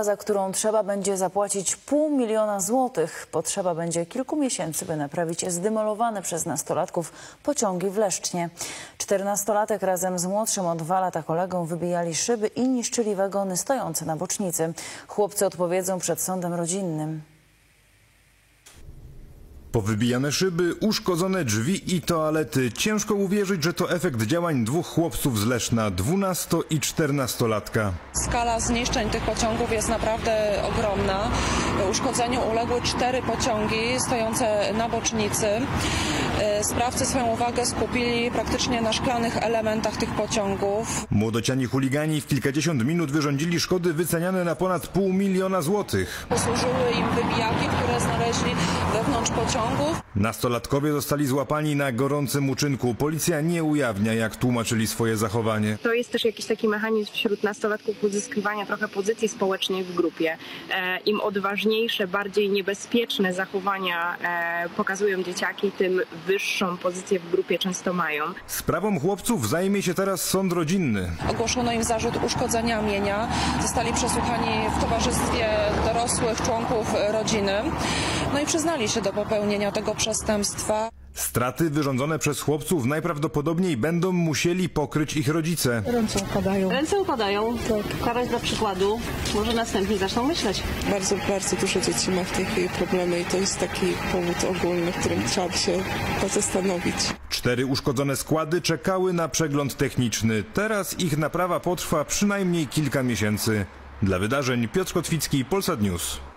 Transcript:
Za którą trzeba będzie zapłacić $500 000. Potrzeba będzie kilku miesięcy, by naprawić zdemolowane przez nastolatków pociągi w Lesznie. 14-latek razem z młodszym o 2 lata kolegą wybijali szyby i niszczyli wagony stojące na bocznicy. Chłopcy odpowiedzą przed sądem rodzinnym. Powybijane szyby, uszkodzone drzwi i toalety. Ciężko uwierzyć, że to efekt działań 2 chłopców z Leszna, 12- i 14-latka. Skala zniszczeń tych pociągów jest naprawdę ogromna. Uszkodzeniu uległy 4 pociągi stojące na bocznicy. Sprawcy swoją uwagę skupili praktycznie na szklanych elementach tych pociągów. Młodociani chuligani w kilkadziesiąt minut wyrządzili szkody wyceniane na ponad $500 000. Posłużyły im wybijaki, które znaleźli wewnątrz pociągów. Nastolatkowie zostali złapani na gorącym uczynku. Policja nie ujawnia, jak tłumaczyli swoje zachowanie. To jest też jakiś taki mechanizm wśród nastolatków uzyskiwania trochę pozycji społecznej w grupie. Im odważniejsze, bardziej niebezpieczne zachowania pokazują dzieciaki, tym wyższą pozycję w grupie często mają. Sprawą chłopców zajmie się teraz sąd rodzinny. Ogłoszono im zarzut uszkodzenia mienia. Zostali przesłuchani w towarzystwie dorosłych członków rodziny. No i przyznali się do popełnienia tego przestępstwa. Straty wyrządzone przez chłopców najprawdopodobniej będą musieli pokryć ich rodzice. Ręce upadają. Tak. Karać dla przykładu. Może następnie zaczną myśleć. Bardzo, bardzo dużo dzieci ma w tej chwili problemy i to jest taki powód ogólny, w którym trzeba by się zastanowić. 4 uszkodzone składy czekały na przegląd techniczny. Teraz ich naprawa potrwa przynajmniej kilka miesięcy. Dla wydarzeń Piotr Kotwicki, Polsat News.